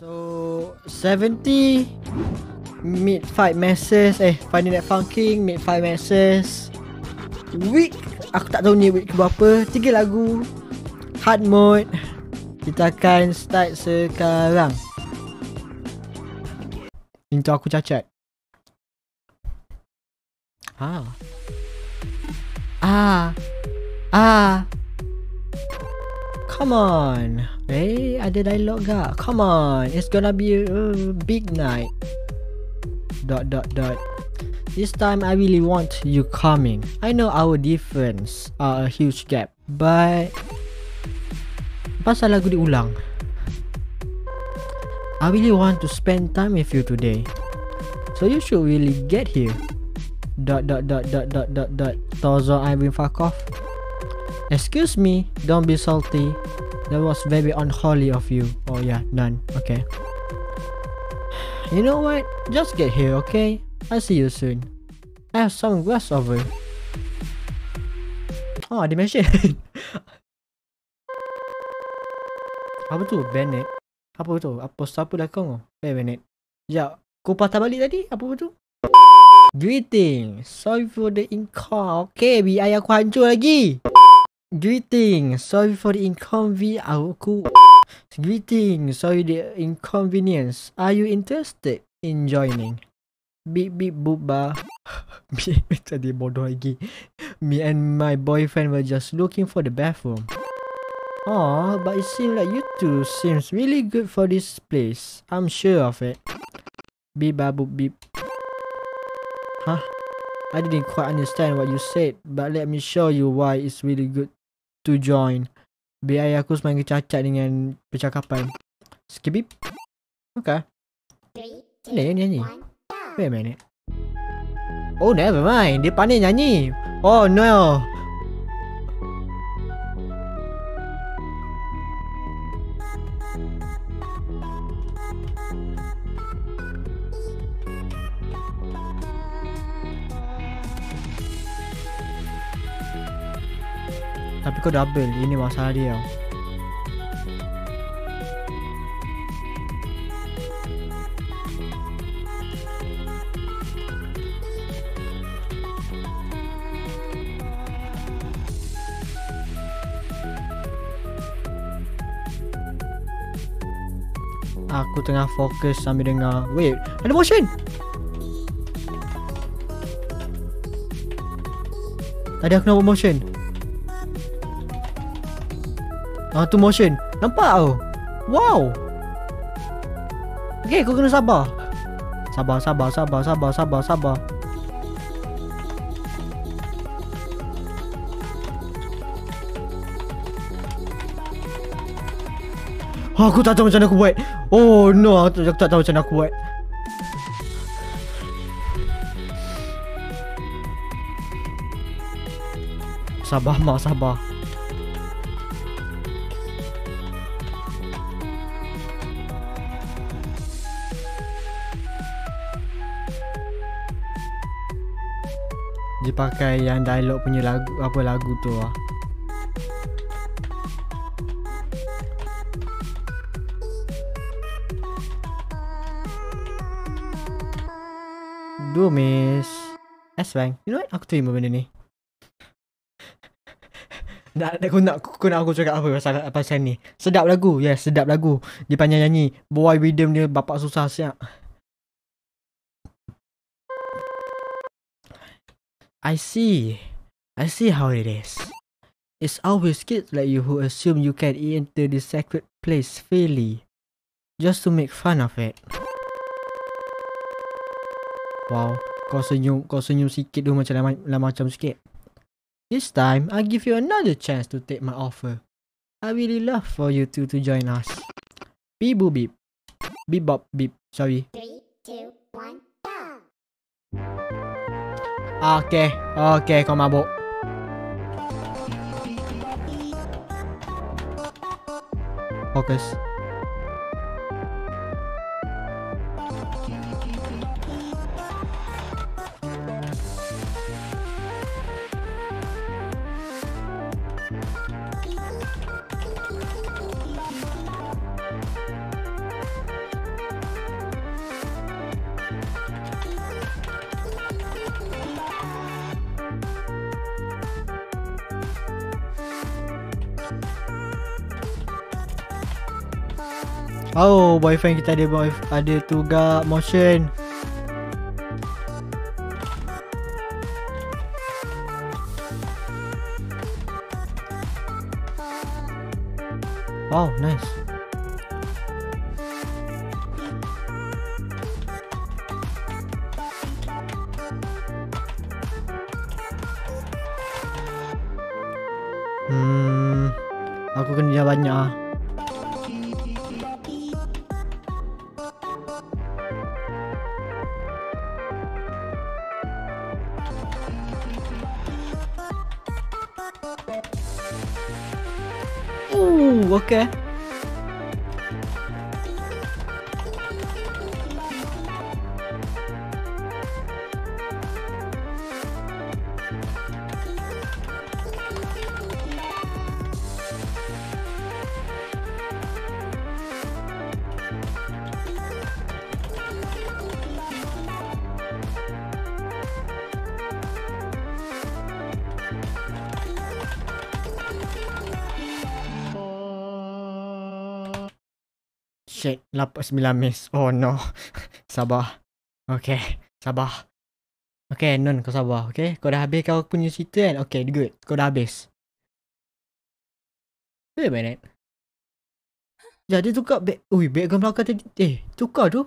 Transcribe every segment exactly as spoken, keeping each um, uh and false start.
So seventy Mid-Fight Masses. Eh, Finding That Funking, Mid-Fight Masses. Week, aku tak tahu ni week berapa. Tiga lagu hard mode. Kita akan start sekarang. Intro aku cacat. Ah. Ah. Ah. Come on. Eh, ada dialog gak? Come on. It's gonna be a big night. Dot dot dot. This time I really want you coming. I know our difference are a huge gap, but pasal lagu diulang. I really want to spend time with you today, so you should really get here. Dot dot dot dot dot dot dot. Tozo, I will fuck off. Excuse me, don't be salty. That was very unholy of you. Oh yeah, none. Okay. You know what? Just get here, okay? I'll see you soon. I have some grass over. Oh, dimension. Apa tu? Bennett. Apa tu? Apa siapa dah kau? Eh, Bennett. Sekejap. Kau patah balik tadi? Apa tu? Greetings. Sorry for the income. Okay, B I aku hancur lagi. Greetings. Sorry for the inconvenience. Aku... Greetings. Sorry the inconvenience. Are you interested in joining? Beep beep booba. Me tadi bodoh lagi. Me and my boyfriend were just looking for the bathroom. Oh, but it seems like you two seems really good for this place. I'm sure of it. Beep boop beep. Huh? I didn't quite understand what you said, but let me show you why it's really good to join. Biar aku semakin cacat dengan percakapan. Skip beep. Okay. Boleh nyanyi. Wait a minute. Oh, never mind. Dia pandai nyanyi. Oh no. Tapi kau double. Ini masalah dia. Aku tengah fokus sambil dengar. Wait, ada motion. Tadi aku nak buat motion. Ah, tu motion. Nampak tau. Wow. Okay, kau kena sabar. Sabar, sabar, sabar, sabar, sabar, sabar. Oh, aku tak tahu macam mana aku buat. Oh no, aku tak tahu macam mana aku buat. Sabar mak, sabar. Dia pakai yang dialog punya lagu, apa lagu tu lah. Dua miss S-Bang. You know what? Aku terima benda ni. Nak, aku nak, aku nak aku cakap apa pasal, pasal ni. Sedap lagu. Yes, sedap lagu. Dia panjang nyanyi. Boy rhythm dia bapak susah siap. I see. I see how it is. It's always kids like you who assume you can enter this sacred place freely, just to make fun of it. Wow, kau senyum, kau senyum sikit tu macam lama, lama macam sikit. This time, I give you another chance to take my offer. I really love for you two to join us. Beep boop beep. Beep bop beep. Sorry. Three, two, one, go! Okay, okay, kau mabuk. Fokus. Oh, boyfriend kita ada ada tugak motion. Wow, nice. Hmm, aku kena dia banyak ah. Ooh, okay. Shit, lapan puluh sembilan miss. Oh no. Sabar. Okay, sabar. Okay, Non, kau sabar. Okay, kau dah habis kau punya cerita kan? Okay, good. Kau dah habis. Wait a minute. Ya, dia tukar back. Ui, background belakang tadi. Eh, tukar tu.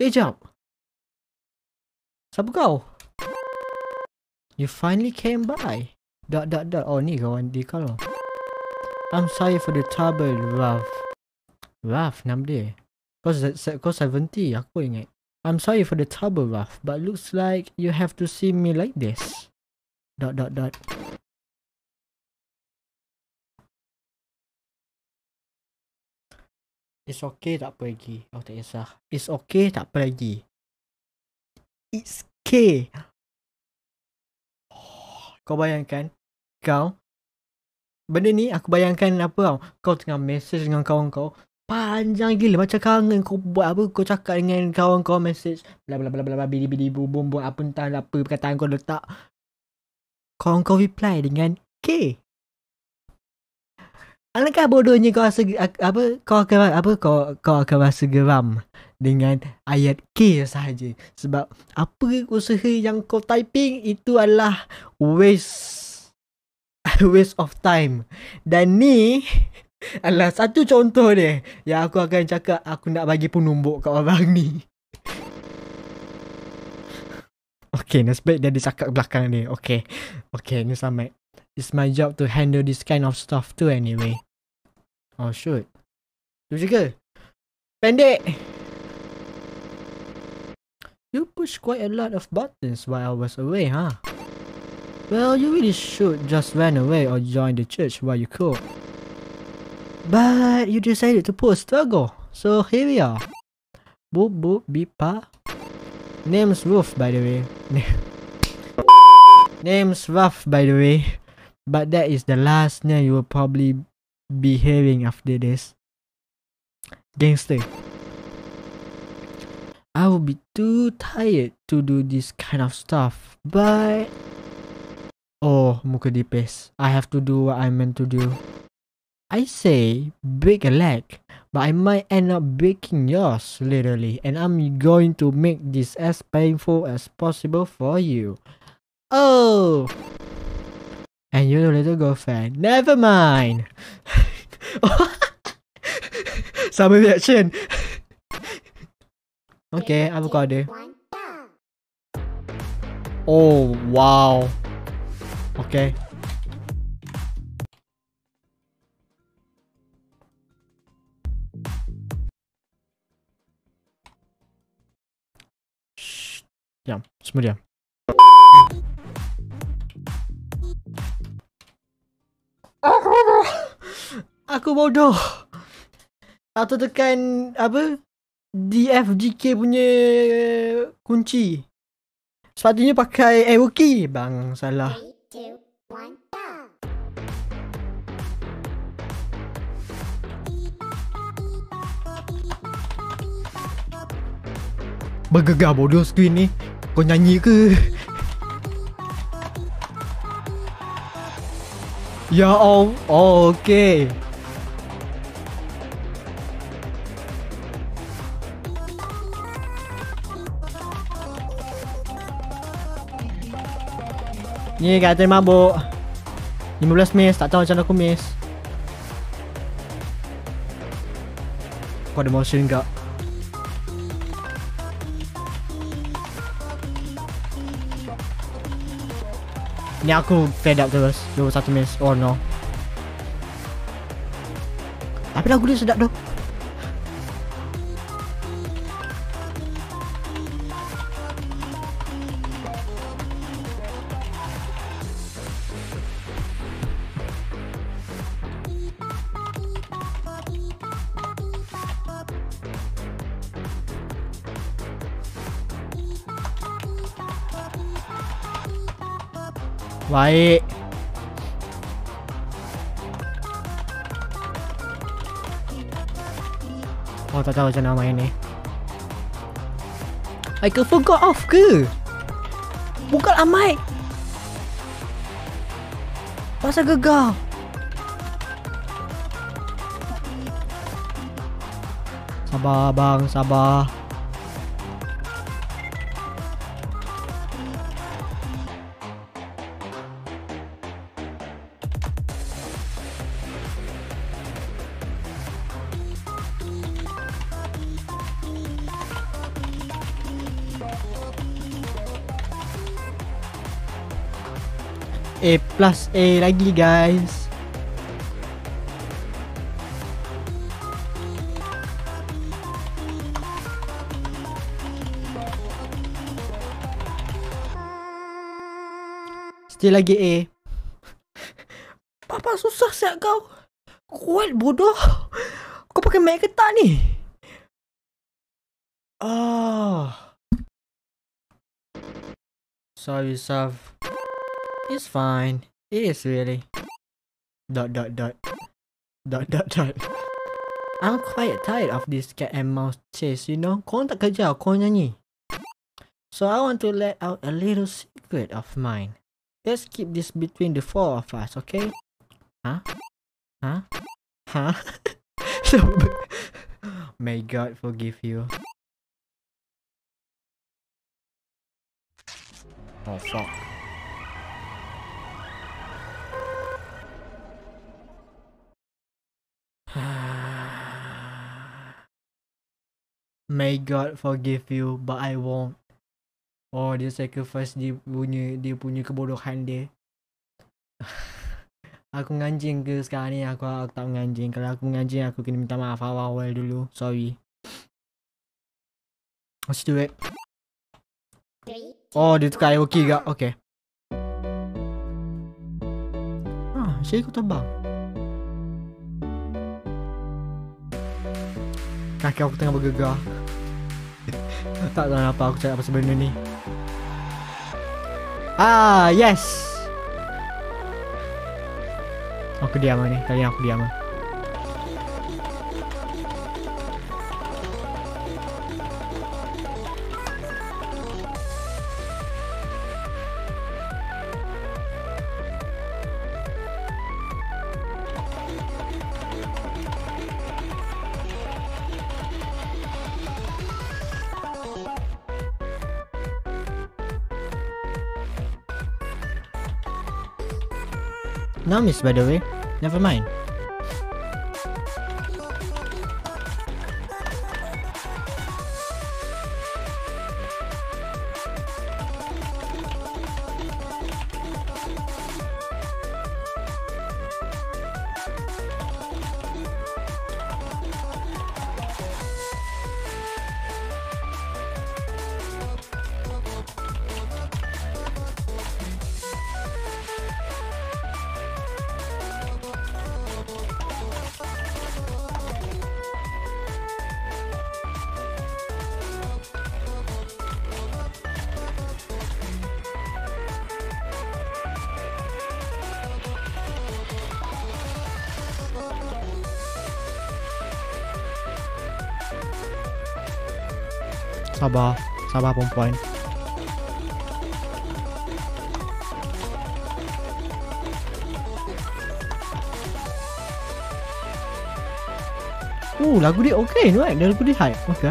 Eh, jap. Siapa kau? You finally came by. Dot, dot, dot. Oh, ni kawan dia kalau. I'm sorry for the trouble, love. Raf, nama dia. Kau, kau seventy, aku ingat. I'm sorry for the trouble, Raf, but looks like you have to see me like this. Dot, dot, dot. It's okay, tak apa lagi. Oh, tak kisah. It's okay, tak apa lagi. It's okay. Oh, kau bayangkan, kau. Benda ni, aku bayangkan apa tau. Kau tengah message dengan kawan kau. Panjang gila macam kangen kau buat apa kau cakap dengan kawan kau message bla bla bla bla bidi bidi bubum buat apa entah apa perkataan kau letak kawan kau reply dengan K. Alangkah bodohnya kau rasa apa kau akan apa kau kau akan rasa geram dengan ayat K sahaja sebab apa usaha yang kau typing itu adalah waste waste of time dan ni adalah satu contoh dia yang aku akan cakap aku nak bagi penumbuk kat abang ni. Okay, nasib baik dia cakap belakang dia. Okay, okay, ni sampai. It's my job to handle this kind of stuff too anyway. Oh shoot. Tu juga. Pendek. You push quite a lot of buttons while I was away, huh? Well, you really should just run away or join the church while you could. But you decided to put a struggle, so here we are. Boop boop bipa. Name's Ruff by the way. Name's Ruff by the way. But that is the last name you will probably be hearing after this. Gangster. I will be too tired to do this kind of stuff, but... Oh, muka dipis. I have to do what I meant to do. I say break a leg, but I might end up breaking yours, literally, and I'm going to make this as painful as possible for you. Oh! And your little girlfriend. Never mind! Sama reaction! Okay, apa kau ada? Oh, wow! Okay. Diam, semua diam. Aku bodoh. Aku bodoh. Atau tekan apa? D F G K punya kunci. Sepatutnya pakai arrow key. Bang, salah. three, two, one. Bergegar bodoh screen ni. Kau nyanyi ke? Ya Allah. Oh, okay. Ni kat atas mabuk. Fifteen miss. Tak tahu macam mana aku miss. Kau ada motion enggak? Ni aku fed up terus. Twenty-one miss. Oh no. Tapi lagu dia sedap tu. Baik. Oh, tak tahu macam mana main ni. I ke forgot off ke? Bukan amai. Pasal gegar. Sabar bang, sabar. A plus A lagi guys. Still lagi A. Papa susah siap kau. Kuat bodoh. Kau pakai mic ke tak ni? Ah. Oh. Sorry Saf. It's fine. It is really. Dot dot dot. Dot dot dot. I'm quite tired of this cat and mouse chase, you know? Korang tak kerja, korang nyanyi. So I want to let out a little secret of mine. Let's keep this between the four of us, okay? Huh? Huh? Huh? May God forgive you. Oh fuck. May God forgive you, but I won't. Oh, dia sacrifice dia punya, dia punya kebodohan dia. Aku nganjing ke sekarang ni? Aku, aku tak menganjing. Kalau aku menganjing, aku kena minta maaf awal-awal dulu. Sorry. Let's do it. Oh, dia tukar karaoke ke? Okay. Ah, saya ikut terbang. Kaki aku tengah bergegar. Tak tahu apa aku cakap pasal benda ni. Ah, yes. Aku diam ni. Kali ni aku diam. No miss, by the way. Never mind. Sabar, sabar perempuan. Oh, lagu dia okay, right? Lagu dia hype, okay.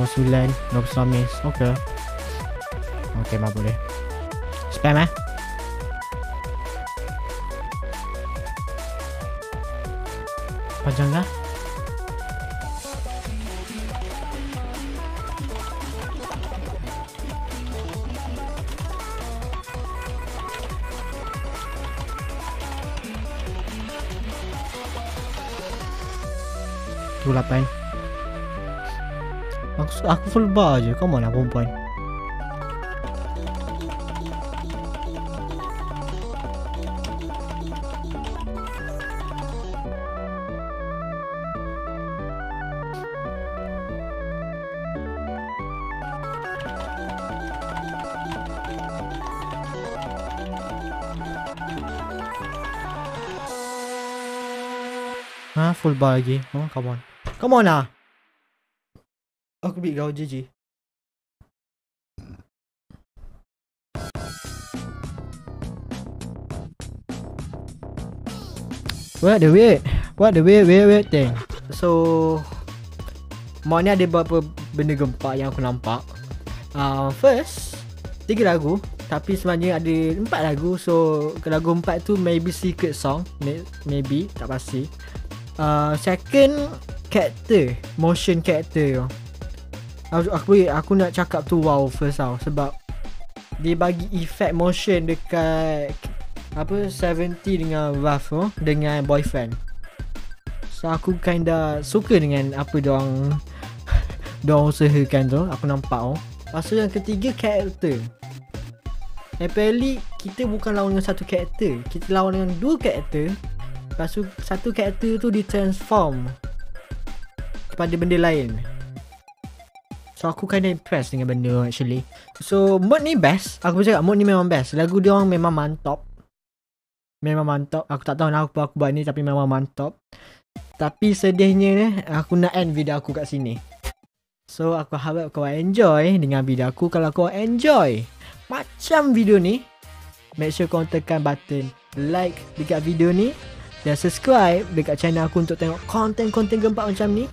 dua puluh sembilan, dua puluh sembilan miss. Okay. Okay, mah boleh. Spam eh. Panjang lah. dua puluh lapan. Aku, aku full bar je. Come on lah perempuan. Ha, full bar lagi. Oh, come on. Come on lah. Aku beat kau, G G. What the weird What the weird weird weird thing. So maknanya ada beberapa benda gempak yang aku nampak. uh, First tiga lagu, tapi sebenarnya ada empat lagu. So lagu empat tu maybe secret song, maybe, tak pasti. uh, Second character, motion character tu. Aku, aku aku nak cakap tu wow first tau, sebab dia bagi effect motion dekat apa tujuh puluh dengan Raf tu, dengan boyfriend. So aku kinda suka dengan apa diorang diorang usahakan tu, aku nampak tu. Lepas tu yang ketiga character. Apparently kita bukan lawan dengan satu character, kita lawan dengan dua character. Lepas tu satu character tu di transform pada benda lain. So aku kinda impressed dengan benda actually. So mod ni best. Aku cakap mod ni memang best. Lagu dia orang memang mantap. Memang mantap. Aku tak tahu nak apa aku buat ni, tapi memang mantap. Tapi sedihnya ni aku nak end video aku kat sini. So aku harap kau enjoy dengan video aku. Kalau kau enjoy macam video ni, make sure kau tekan button like dekat video ni, dan subscribe dekat channel aku untuk tengok konten-konten gempak macam ni,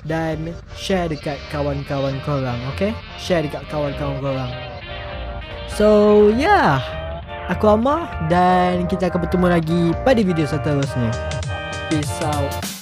dan share dekat kawan-kawan korang, okay? Share dekat kawan-kawan korang. So yeah, aku Amar dan kita akan bertemu lagi pada video seterusnya. Peace out.